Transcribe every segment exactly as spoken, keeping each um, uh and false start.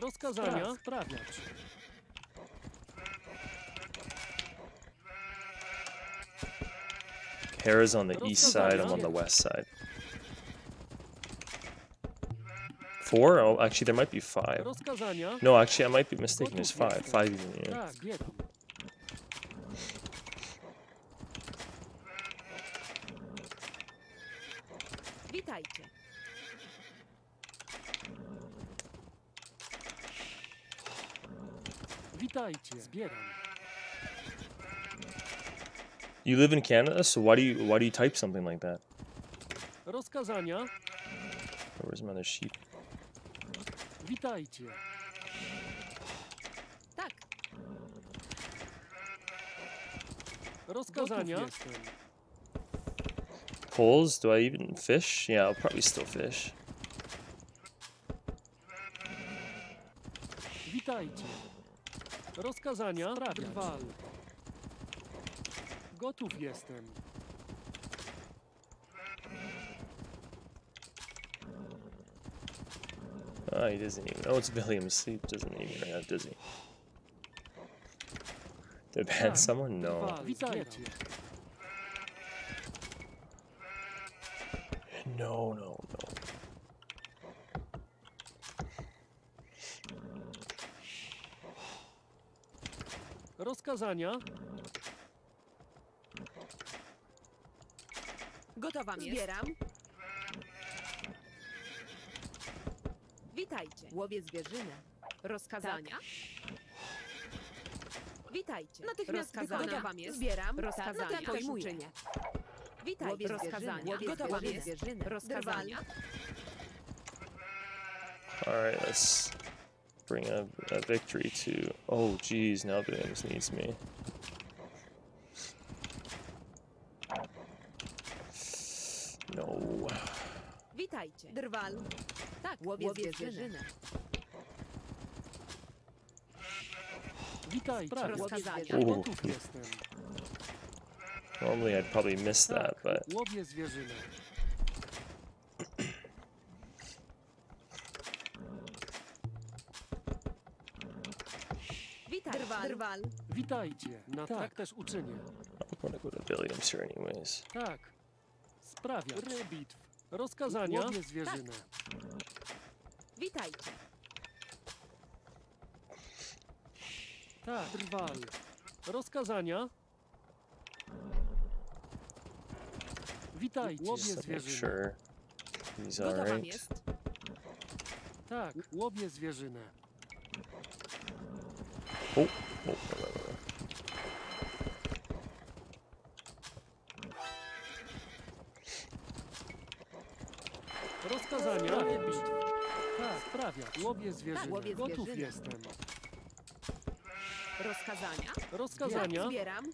Rozkazania sprawniać. Hera's on the east side, I'm on the west side. Four? Oh, actually, there might be five. No, actually, I might be mistaken. There's five. Five even, yeah. You live in Canada, so why do you why do you type something like that? Where's my other sheep? Witajcie. Tak. Rozkazania. Poles? Do I even fish? Yeah, I'll probably still fish. Witajcie. Rozkazania. Trwal. Gotów jestem. Oh, he doesn't even. Oh, it's William asleep. Doesn't even right now, does he? Did I ban someone? No. No, no, no. Rozkazania. Gotowa jest. Zbieram. Witajcie. Łowię zwierzynę. Rozkazania. Tak. Witajcie. Natychmiast rozkazania. Zbieram. Rozkazania. Tak. Pojmuję. Witajcie. Łowię rozkazania. Gotowa jest zwierzynę. Rozkazania. Alright, let's bring a, a victory to... Oh, jeez, now the Williams needs me. No. Witajcie. Drwal. Tak, łowię zwierzynę. Witajcie. Rozkazania. Gotów jestem. Normally I'd probably miss that, but... Łowię zwierzynę. Drwal. Witajcie. No tak, tak też uczynię. I wanna go to Williams here anyways. Tak. Sprawiacz. Rybitw. Rozkazania. Łowię zwierzynę. Witajcie. Tak, drwal. Rozkazania. Witajcie. Łowię zwierzynę. Gotowa jest. Tak, łowię zwierzynę. O, o, rozkazania. Tak, sprawiać. Łowię zwierzynę. Łowię zwierzynę. Gotów jestem. Rozkazania. Rozkazania. Tak, zbieram.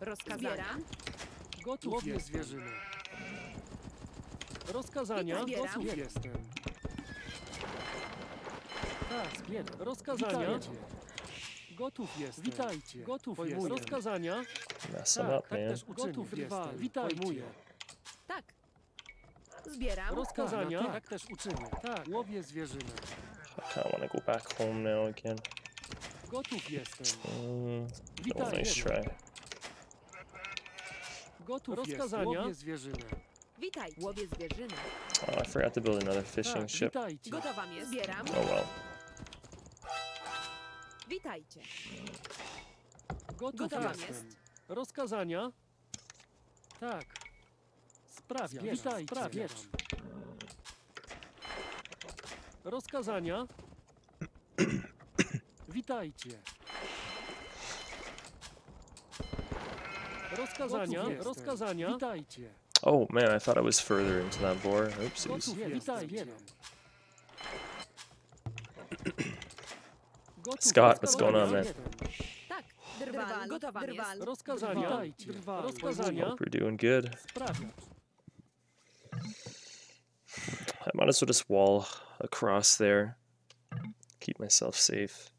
Rozkazania. Zbieram. Gotów łowię jestem. Zwierzynę. Rozkazania. Zbieram. Gotów jestem. Tak, zbieram. Rozkazania. Witajcie. Gotów jestem. Witajcie. Gotów jest. Rozkazania. Tak, tak też gotów jestem. Witajcie. Tak. Zbieram. Rozkazania. Tak, tak też uczynię. Tak, łowię zwierzynę. I kinda wanna go back home now again. Gotów jestem. Mm, no nice try. Gotów rozkazania. Łowię zwierzynę. Witaj. Łowię zwierzynę. Oh, I forgot to build another fishing tak, ship. Witajcie. Gotowa mnie. Zbieram. Oh well. Witajcie. Gotów Gotowa jestem. Jest. Rozkazania. Tak. Sprawia. Witaj, sprawia. Rozkazania. Witajcie. Rozkazania, rozkazania. Witajcie. Oh man, I thought I was further into that board. Oopsies. Witajcie. Scott, what's going on, man? Tak, drwal, gotowa jest. Rozkazania. Rozkazania. Hope you're doing good. I might as well just wall across there. Keep myself safe.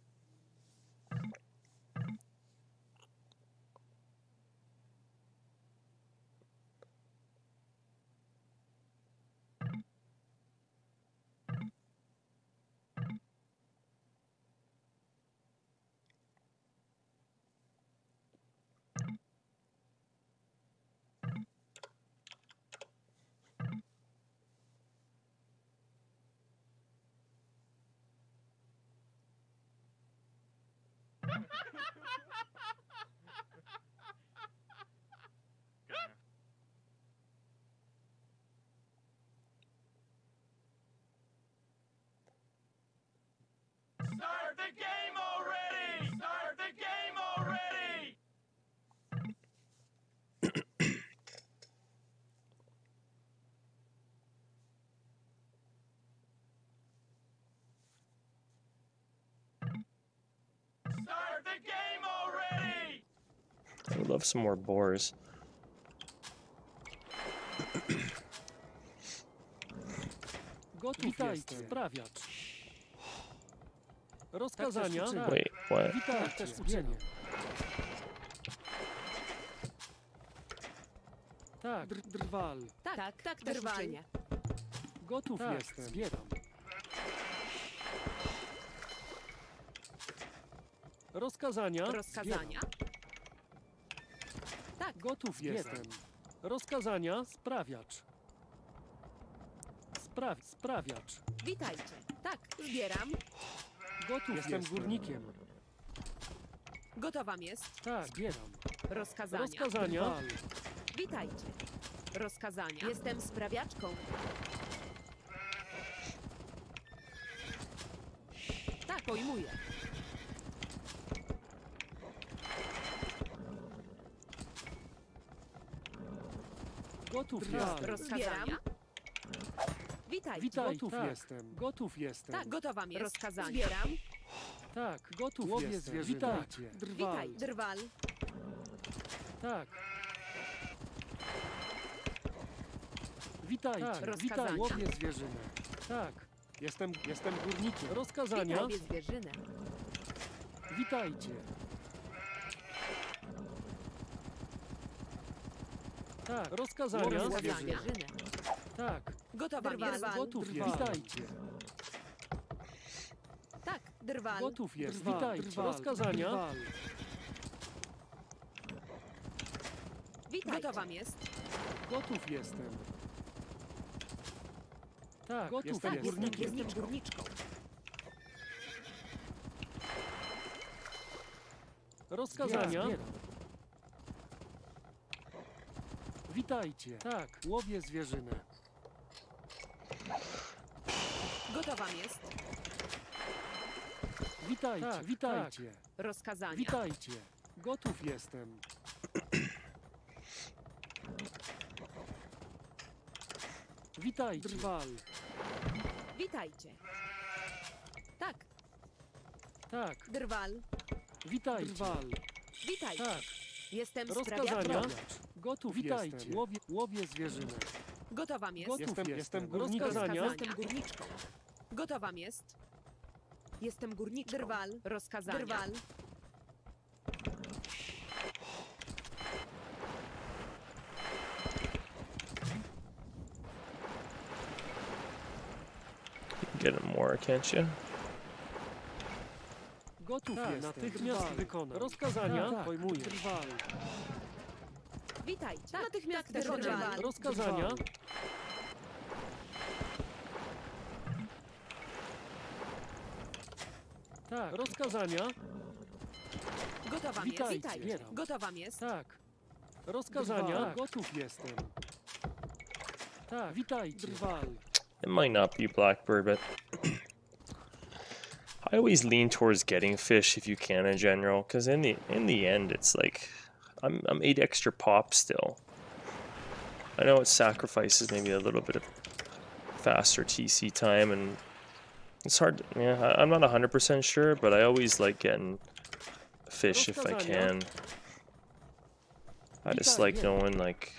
Start the game already! Start the game already! Start the game already! I would love some more boars. Gotów jest sprawiacz. Rozkazania. Wait, what? Tak, drwal. Tak, tak, drwal. Gotów tak, jestem. Zbieram. Rozkazania. Rozkazania. Tak, gotów zbieram. Jestem. Rozkazania, sprawiacz. Spraw, sprawiacz. Witajcie. Tak, zbieram. Gotów jestem, jestem górnikiem. Gotowa jest. Tak, zbieram. Rozkazania. Rozkazania. Dwal. Witajcie. Rozkazania. Jestem sprawiaczką. Tak, pojmuję. Gotów jest. Rozkazania. Witajcie. Witaj, gotów tak, jestem. Gotów jestem. Tak, gotowa jest. Rozkazania. Zbieram. Tak, gotów łowię jestem. Witaj, drwal. Witaj, drwal. Tak. Witajcie. Tak, rozkazania. Witaj, łowię zwierzynę. Tak. Jestem, jestem górnikiem. Rozkazania. Witaj, łowię zwierzynę. Witajcie. Tak, rozkazania. Łowię zwierzynę. Tak. Gotowa drwal. Jest. Gotów drwal. Jest. Witajcie. Tak, drwal. Gotów jest. Drwal. Witajcie. Drwal. Rozkazania. Drwal. Witajcie. Gotowa jest. Gotów jestem. Tak, gotów jestem. Tak, górnikiem. Jestem, jestem górniczką. Rozkazania. Zbieram. Witajcie. Tak, łowię zwierzynę. Gotowa jest. Witajcie, tak, witajcie. Tak. Rozkazania. Witajcie. Gotów jestem. Witajcie. Drwal. Witajcie. Tak. Tak. Drwal. Witajcie. Drwal. Witajcie. Tak. Jestem rozkazania. Gotów witajcie. Jestem. Łowię, łowię zwierzynę. Gotowa jest. Gotów jestem, jestem górnikiem. Rozkazania. Jestem górniczką. Gotowa jest. Jestem górnikiem. Drwal. Rozkazania. Drwal. Get him more, can't you? Gotów tak, jest. Natychmiast wykona. Rozkazania. Tak, pojmuję. Drwal. Witajcie. Tak, natychmiast tak, drwal. Drwal. Rozkazania. Drwal. Tak, rozkazania. Gotowa jest. Witajcie. Gotowa jest. Tak. Rozkazania. Drwal. Gotów jestem. Tak, witajcie. Drwal. It might not be Blackbird, but I always lean towards getting fish if you can in general, because in the in the end it's like I'm I'm eight extra pop still. I know it sacrifices maybe a little bit of faster T C time and it's hard to, yeah, I'm not one hundred percent sure, but I always like getting fish if I can. I just like knowing like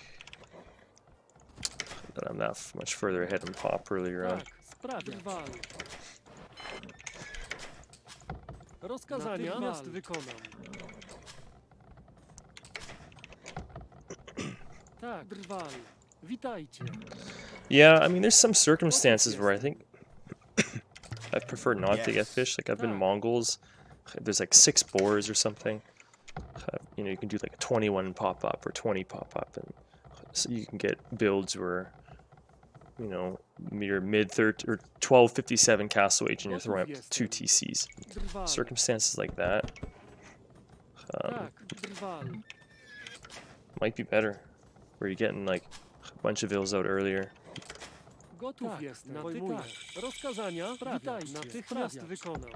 that I'm not much further ahead than pop earlier on. Yeah, I mean there's some circumstances where I think I prefer not yes. to get fish. Like I've been Mongols, there's like six boars or something. Uh, you know, you can do like a twenty-one pop up or twenty pop up, and so you can get builds where, you know, your mid third or twelve fifty-seven castle age and you're throwing up two T Cs. Circumstances like that, Um, might be better. Were you getting like a bunch of ills out earlier? Gotów jest, natykam. Rozkazania, witaj, natychmiast wykonam.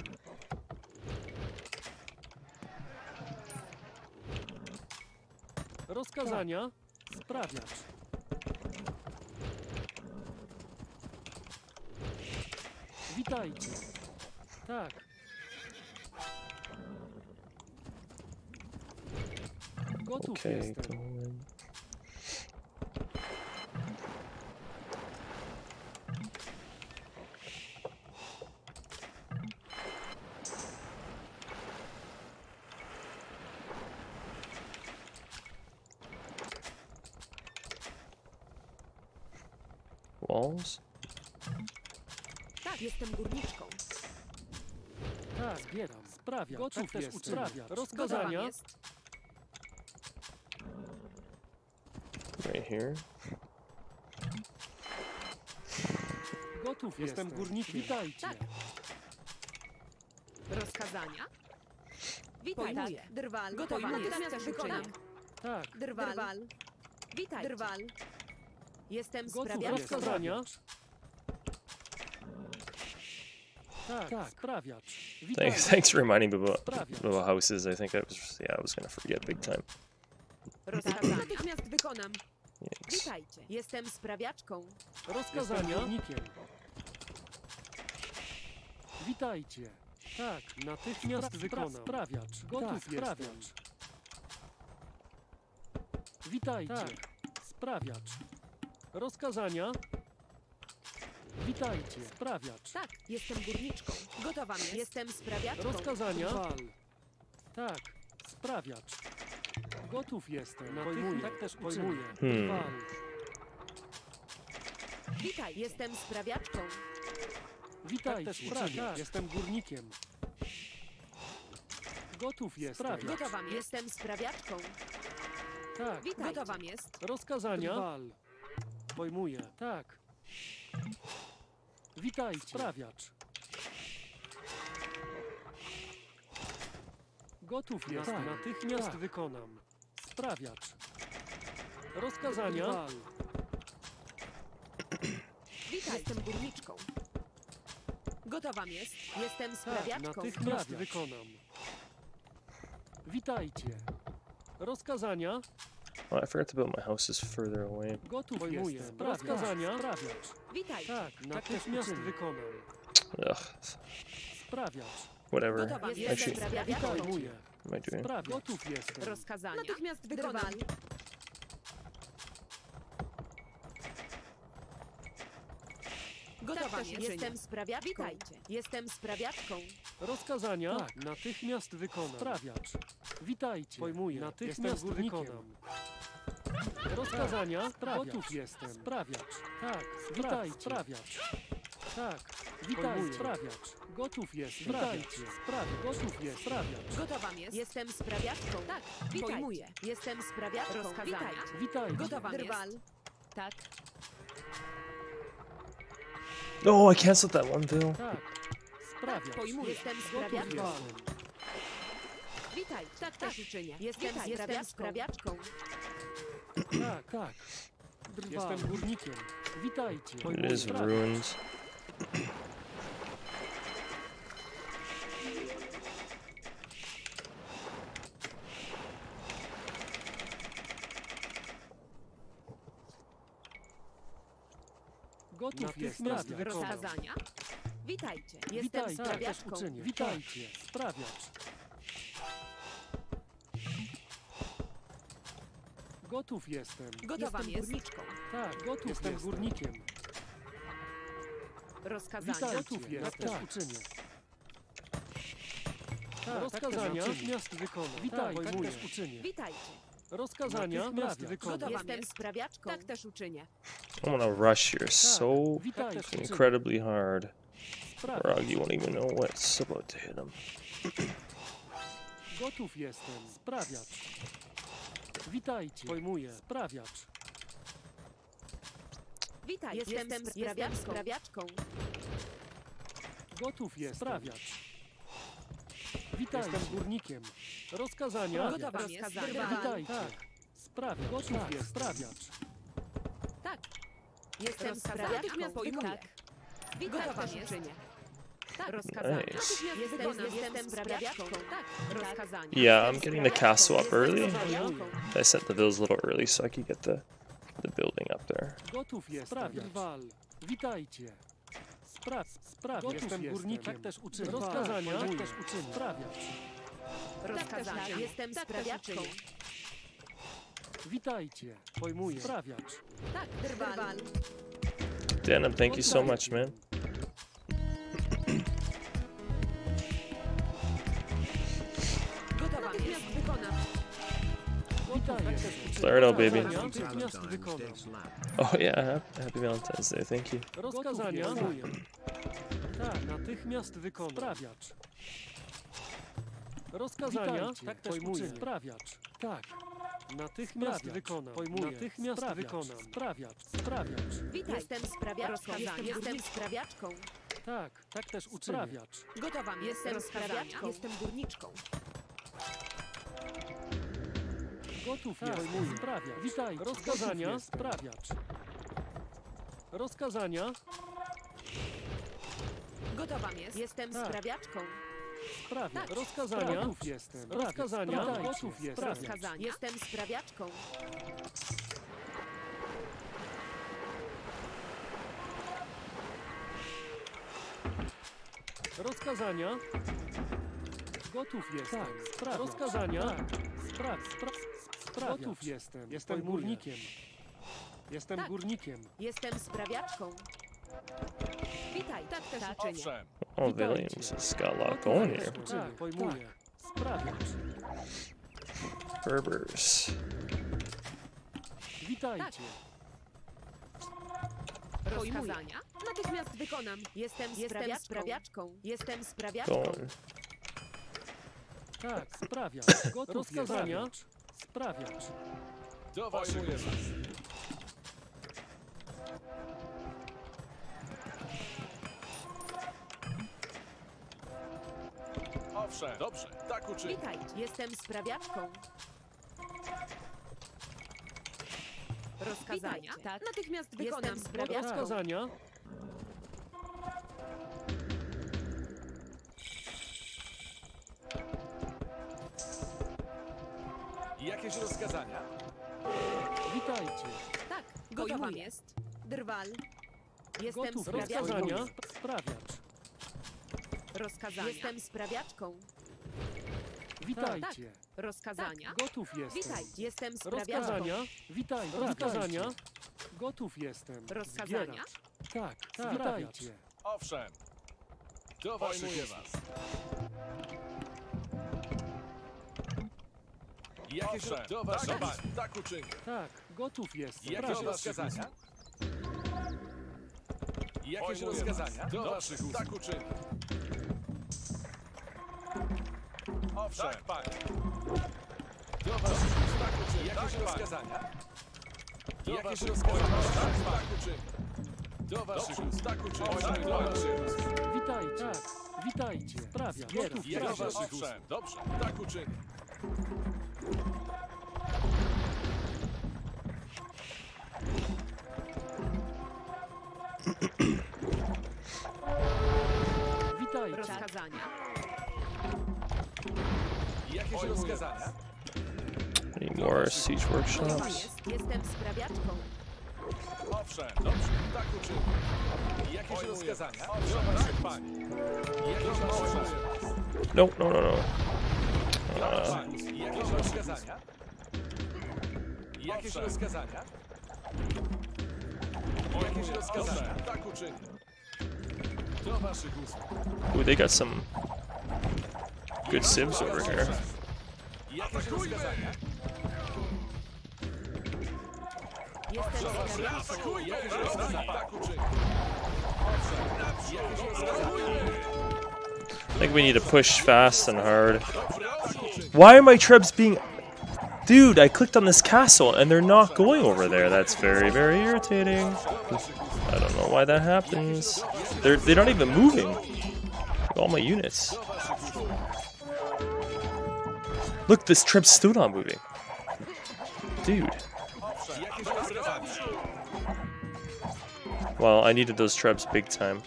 Rozkazania, sprawiacz. Witajcie. Tak. Gotów okay, jestem. Walls? Tak, jestem górniczką. Tak, zbieram, sprawiam. Gotów tak jest, sprawia. Rozkazania. Right here. Gotów jestem, górniczką. Witajcie. Tak. Rozkazania. Witaj, tak. Drwal. Gotowy natychmiast wykonam. Tak. Drwal. Drwal. Witaj. Drwal. Jestem sprawia. Rozkazania. Tak, tak, sprawiacz. Thanks, thanks for reminding me about, about houses. I think I was, yeah, I was gonna forget big time. Rozkazania. Natychmiast wykonam. Yikes. Witajcie. Jestem sprawiaczką. Rozkazania. Witajcie. Tak, natychmiast Spra wykonam. Sprawiacz. Gotów tak, sprawiacz. Witajcie. Tak. Sprawiacz. Rozkazania. Witajcie. Sprawiacz. Tak, jestem górniczką. Gotowa. Jestem sprawiaczką. Rozkazania. Wal. Tak, sprawiacz. Gotów jestem. Pojmuję. Tak też pojmuję. Hmm. Wal. Witaj. Jestem sprawiaczką. Witaj. Tak sprawiacz. Jestem górnikiem. Gotów jestem. Gotowa. Jestem sprawiaczką. Tak. Witaj. Gotowa jest. Rozkazania. Wal. Pojmuję. Tak. Witaj, sprawiacz. Gotów jest. Tak. Natychmiast tak. wykonam. Sprawiacz. Rozkazania. Wal. Witaj. Jestem górniczką. Gotowa jest. Jestem sprawiaczką. Tak, natychmiast sprawiacz. Wykonam. Witajcie. Rozkazania. Oh, I forgot to build my houses further away. Gotów jest. Rozkazania. Sprawiacz. Witaj. Tak, natychmiast wykonam. Ugh. Sprawiacz. Whatever. Actually, pojmuję. Am I doing? Gotów jest. Rozkazania. Natychmiast wykonam. Gotowa jestem sprawiaczką. Witajcie. Jestem sprawiaczką. Rozkazania. Tak, natychmiast wykonam. Sprawiacz. Witajcie. Pojmuję. Natychmiast wykonam. Rozkazania. Tak, gotów jestem. Sprawiacz. Tak. Witaj. Sprawiacz. Tak. Witaj. Sprawiacz. Gotów jest. Witajcie. Sprawiacz. Gotów jest. Sprawiacz. Gotowa jest. Jestem sprawiaczką. Tak. Witaj. Pojmuję. Jestem sprawiaczką. Rozkazania. Witaj. Gotowa jest. Tak. Oh, I canceled that one bill. Tak. Sprawiacz. Pojmuję. Jestem sprawiaczką. Witaj. Tak też uczynię. Jestem sprawiaczką. Tak, tak. Drwal. Jestem górnikiem. Witajcie. It is ruins. Gotów jest rozkazania. Witajcie. Jestem sprawiaczką. Witajcie. Sprawiacz. Gotów jestem. Gotowa jestem jest. Górniczką. Tak, gotów jestem, jestem. Górnikiem. Rozkazania. Gotów jest. Tak, uczynię. Tak, rozkazania. Natychmiast wykonam. Witaj, tak, tak też uczynię. Witajcie. Rozkazania. Natychmiast wykonam. Gotowa jestem sprawiaczką. Tak też uczynię. I'm gonna rush here so incredibly hard. Rog, you won't even know what's about to hit him. Gotów jestem. Sprawiacz. Witajcie. Pojmuję. Sprawiacz. Witaj. Jestem, jestem sprawiaczką. sprawiaczką. Gotów jest. Sprawiacz. Witajcie. Jestem górnikiem. Rozkazania. Gotowa rozkazania. Witajcie. Tak. Sprawiacz. Gotów tak. Jest. Sprawiacz. Tak. Jestem sprawiaczką. Pojmuję. Tak. Gotowa uczynię. Tak. Rozkazania. Jestem, jestem sprawiaczką. Tak. Rozkazania. Yeah, I'm getting the castle up early. I set the villas a little early so I could get the, the building up there. Gotów jest. Sprawiacz. Witajcie. Spraw, spraw, jestem górnikiem. Tak też uczynię. Rozkazania. Tak też uczynię. Sprawiacz. Rozkazania. Jestem sprawiaczką. Witajcie. Pojmuję. Sprawiacz. Tak, drwal. Denim, thank you so much, man. Gotowa. Natychmiast wykona. Flirto, baby. Oh yeah, happy, happy Valentine's Day, thank you. Rozkazania. Tak, natychmiast wykona. Sprawiacz. Rozkazania. Tak też uczynię. Sprawiacz. Tak. Natychmiast wykona. Pojmuję. Natychmiast wykona. Sprawiacz. Sprawiacz. Witaj. Jestem sprawiaczką. Jestem sprawiaczką. Tak, tak też uczynię. Sprawiacz. Gotowa. Jestem sprawiaczką. Jestem górniczką. Gotów jest. Pojmuję. Sprawiacz. Witaj. Rozkazania. Sprawiacz. Rozkazania. Gotowa jest. Jestem sprawiaczką. Sprawia. Tak. Rozkazania. Gotów jestem. Rozkazania. Gotów jest. Rozkazania. Jestem sprawiaczką. Rozkazania. Gotów jestem. Tak. Rozkazania. Spraw. Spraw. Gotów jestem. Jestem górnikiem. Jestem tak. Górnikiem. Jestem sprawiaczką. Witaj. Tak też uczynię. Oh, Williams has got a lot going here. Berbers. Rozkazania? Natychmiast wykonam. Jestem sprawiaczką. Jestem sprawiaczką. Tak, sprawia. Rozkazania? Sprawiacz. Do wojny. Dobrze, tak uczynię. Witaj, jestem sprawiaczką. Rozkazania? Tak. Natychmiast wykonam sprawiaczką. Rozkazania? Jakieś rozkazania? Witajcie. Tak, gotowa jest. Drwal. Jestem gotów. Rozkazania? Sprawiacz. Rozkazania. Jestem sprawiaczką. Witajcie. Tak. Rozkazania. Tak. Gotów jestem. Witaj. Jestem sprawiaczką. Rozkazania. Witaj. Rozkazania. Gotów jestem. Rozkazania. Zbieracz. Tak. Tak. Witajcie. Owszem. Do wojny was. Jakieś do was. Tak. Tak. Tak uczynię. Tak. Gotów jestem. Jakieś rozkazania? Jakieś rozkazania? Do was. Tak uczynię. Owszem. Tak, panie. Do was tak uczynię. Jakieś tak, rozkazania? Do jakieś rozkazania? Tak, tak uczynię. Do was tak uczynię. Tak, witajcie. Tak, witajcie. Sprawia. Gotów jest. Do was dobrze. Tak uczynię. Witajcie. Rozkazania. Jakieś rozkazania? Any more siege workshops? Jestem sprawiaczką. Owszem, dobrze, tak uczynię. Jakieś rozkazania? Owszem, pani. Jakieś rozkazania? No, no, no, no. Jakieś rozkazania? Jakieś rozkazania? Jakieś rozkazania? Tak uczynię. Do waszych ust. Ooh, they got some... Good Sims over here. I think we need to push fast and hard. Why are my trebs being... Dude, I clicked on this castle and they're not going over there. That's very, very irritating. I don't know why that happens. They're, they're not even moving. All my units. Look, this trip's still not moving. Dude. Well, I needed those trebs big time.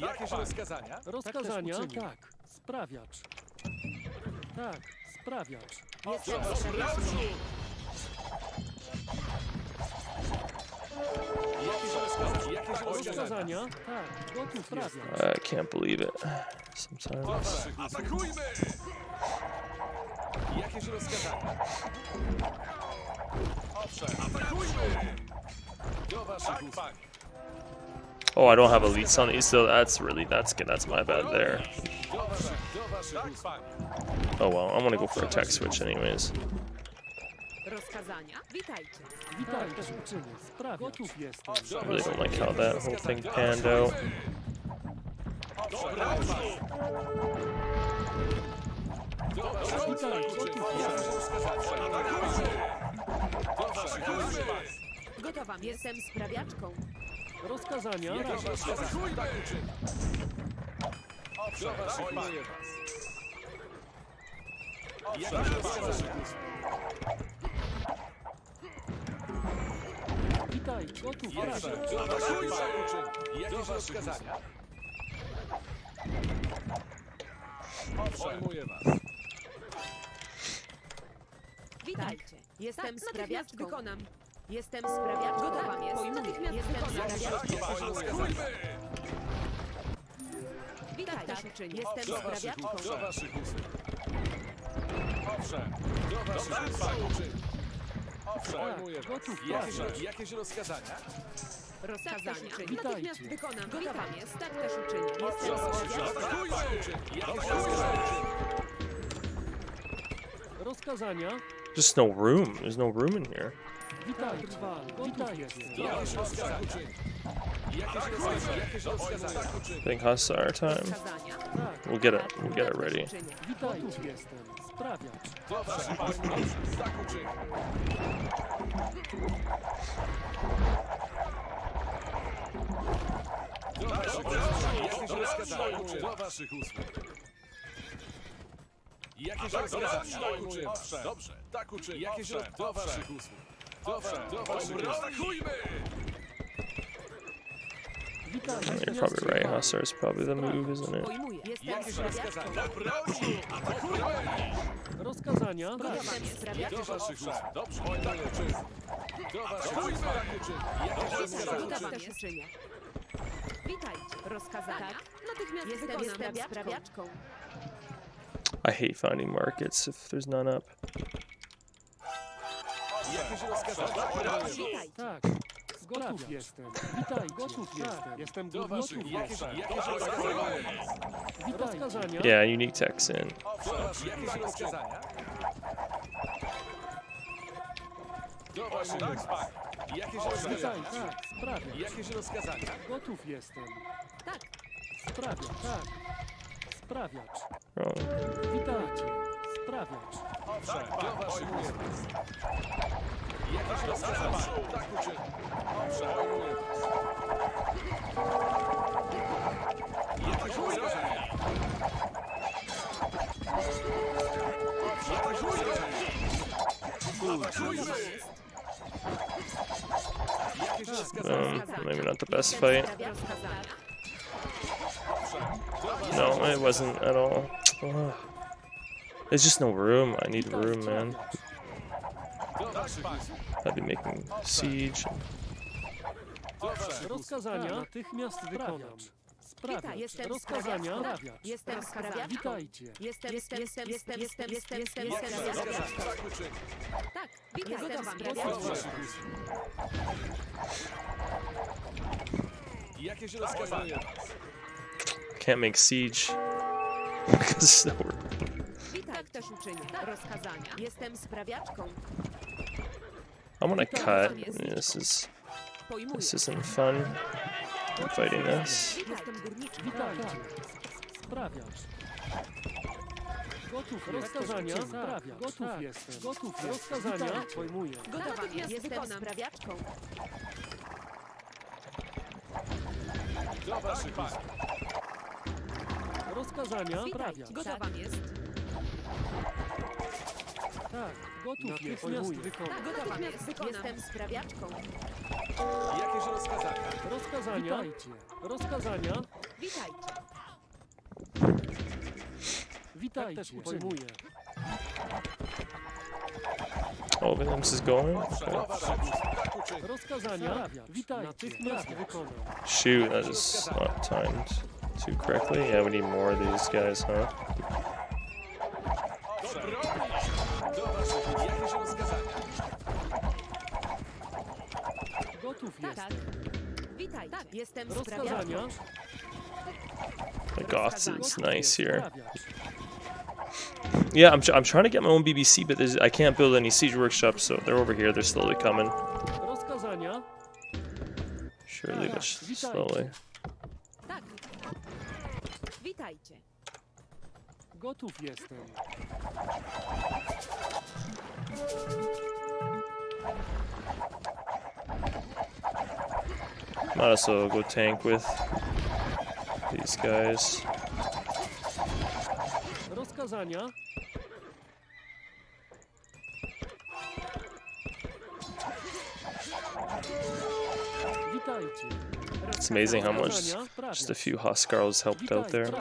Jakieś rozkazania? Rozkazania? Tak. Sprawiacz. Tak, sprawiacz. I can't believe it. Sometimes. Oh, I don't have elites on these, so that's really that's good. That's my bad there. Oh well, I'm gonna go for a tech switch anyways. Rozkazania? Witajcie. Witajcie, uczynię. Sprawa. I really don't like how that whole thing panned out. Gotowa, jestem sprawiaczką. Rozkazania? Witaj, gotów, proszę. Jakieś rozkazania? Obejmuję was. Witajcie. Jestem sprawiacz, wykonam. Jestem sprawiacz, gotowa jest. Natychmiast wykonam. Witajcie, jestem sprawiaczką. Do waszych usług. Owszem, do waszych usług. Obejmuję was. Jakieś rozkazania? Rozkazania. Natychmiast wykonam. Gotowa jest. Tak też uczynię. Jestem sprawiaczką. Rozkazania? Just no room. There's no room in here. Witaj, trwa. Witaj. Jakieś rozkazania? Jakieś rozkazania? I think Hussar time. We'll get it. We'll get it ready. Witajcie, jestem. Sprawiacz. Tak uczynię. Do waszych usług. Jakieś rozkazania? Dobrze, tak uczynię. Jakieś rozkazania? Do waszych usług. Do waszych usług. You're probably right, Hussar is probably the move, isn't it? I hate finding markets if there's none up. Gotów jestem. Witaj, gotów jestem. Jestem gotów. Witaj. Rozkazania. Yeah, unique Texan. Jakieś rozkazania? Do waszych usług. Jakieś rozkazania? Tak, sprawiam. Jakieś rozkazania? Gotów jestem. Tak. Sprawiam, tak. Sprawiacz. Witajcie. Sprawiacz. Owszem, do waszych usług. Jakieś rozkazania? Tak uczynię. Um, maybe not the best fight. No, it wasn't at all. Ugh. There's just no room. I need room, man. I'd be making siege. Rozkazania natychmiast wykonam. Sprawiam. Rozkazania natychmiast. Jestem sprawiaczką. Witajcie. Jestem, jestem, jestem, jestem, jestem, jestem, jestem, jestem. Tak, jestem sprawiaczką. Jakieś rozkazania? Can't make siege. Tak też uczynię. Rozkazania. Jestem sprawiaczką. I want to cut. This is this isn't fun. I'm fighting this. Gotów jestem. Rozkazania sprawia. Gotów tak. jestem. Gotów rozkazania pojmuję. Gotów jestem. Sprawiaczką. Do waszych par. Rozkazania sprawia. Gotowa jest. Tak. Gotów jest. Gotowa jest. Jestem sprawiaczką. Jakież rozkazania? Rozkazania. Witajcie. Rozkazania. Witajcie. Witajcie. Też pojmuję. O, wiem, co jest going. Rozkazania. Witajcie. Shoot, that is not timed too correctly. Yeah, we need more of these guys, huh? Gotów jest. Tak. Witaj. Tak, jestem sprawiaczką. The Goths is nice here. Yeah, I'm, tr I'm trying to get my own B B C, but I can't build any siege workshops, so they're over here. They're slowly coming. Surely, but slowly. Tak. Witajcie. Gotów jestem. Might as well go tank with these guys. Rozkazania. It's amazing how much just a few Huskarls helped out there. Man,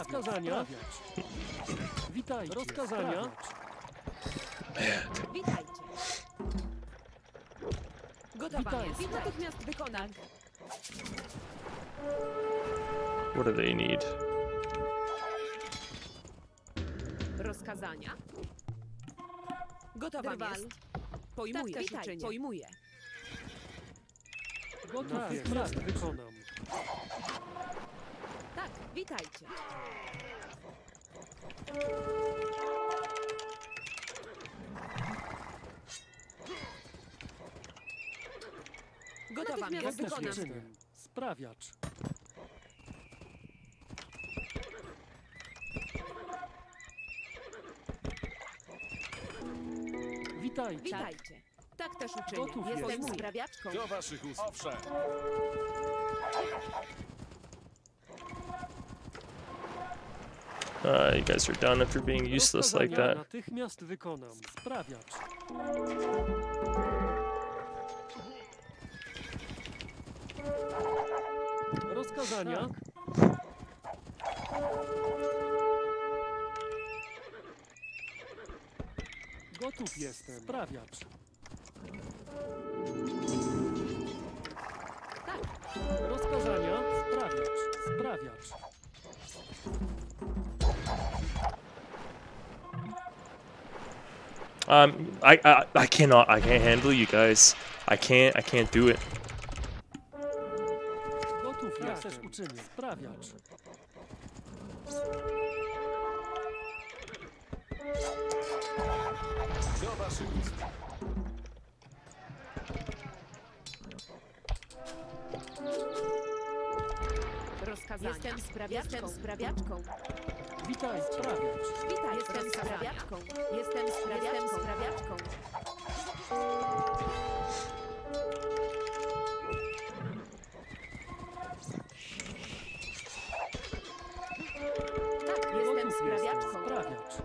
what do they need? Rozkazania. Gotowa jest. Pojmuję. Tak, witaj, pojmuję. Gotów tak, jest. Tak, wykonam. Tak, witajcie. Gotowa jest. Wykonam. Sprawiacz. Witajcie. Witajcie. Tak też uczynię. Gotów jestem. Jestem sprawiaczką. Do waszych ust. Owszem. Uh, you guys are done if you're being useless like that. Natychmiast wykonam. Sprawiacz. Rozkazania. Gotów jestem. Sprawiacz. Tak. Rozkazania. Sprawiacz. Sprawiacz. Um, I, I, I cannot, I can't handle you guys. I can't, I can't do it. Gotów jestem. Uczynię. Sprawiacz. Do waszych ust. Rozkazania. Jestem sprawiaczką. Jestem sprawiaczką. Witaj, sprawiacz. Witaj, jestem sprawiaczką. Jestem sprawiaczką. Tak, jestem sprawiaczką. Sprawiacz.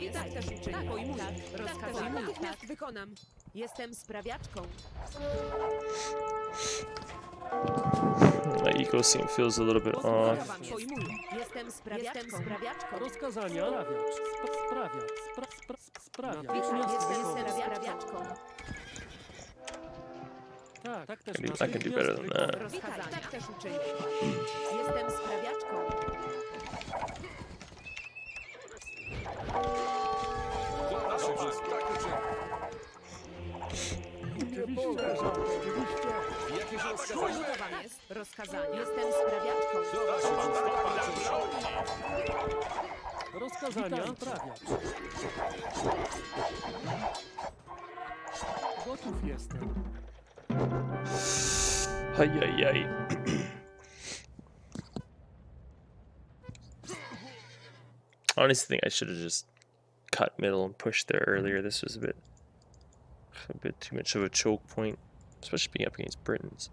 Witaj też uczynię. Tak, pojmuję. Rozkazuję. Natychmiast wykonam. Jestem sprawiaczką. My eco scene feels a little bit off. Jestem sprawiaczką. Rozkazania. Sprawia. Sprawia. Jestem sprawiaczką. Tak też uczynię. I can do better than that. Witaj, tak też uczynię. Jestem sprawiaczką. Rozkazanie. Jestem sprawiaczką. wskazania trafiać. Gotów jestem. Ajajaj. Honestly, I think I should have just cut middle and pushed there earlier. This was a bit, a bit too much of a choke point, especially being up against Britons.